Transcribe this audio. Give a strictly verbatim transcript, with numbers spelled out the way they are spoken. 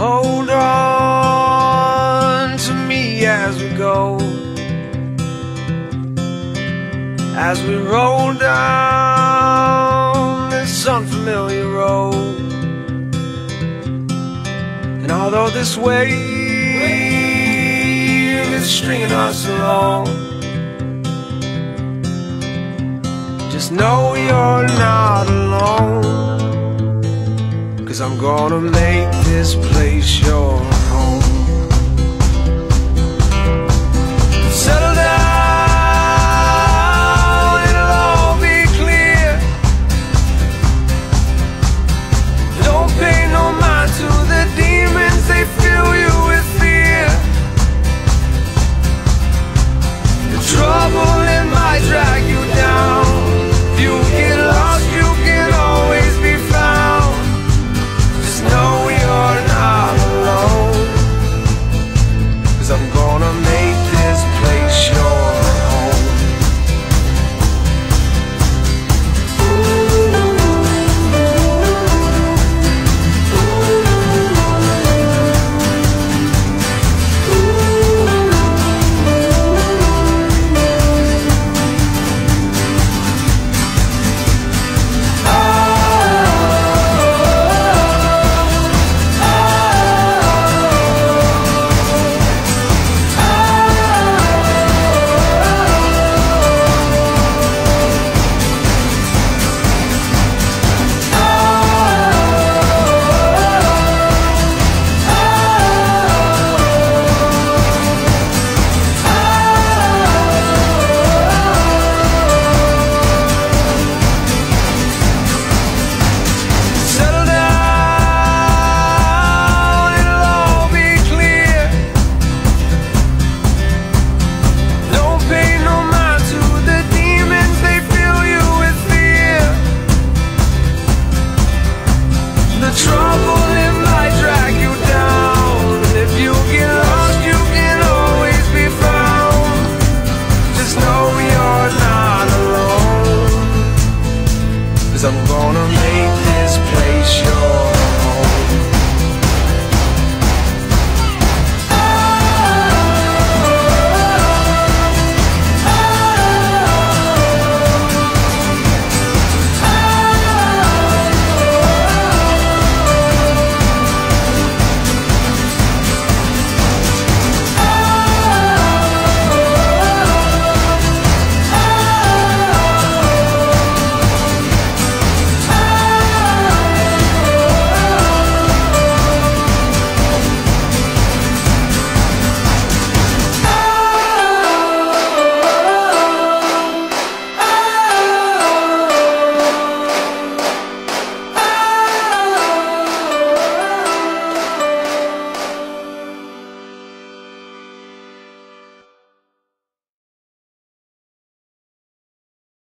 Hold on to me as we go, as we roll down this unfamiliar road. And although this wave is stringing us along, just know you're not alone, 'cause I'm gonna make this place your home.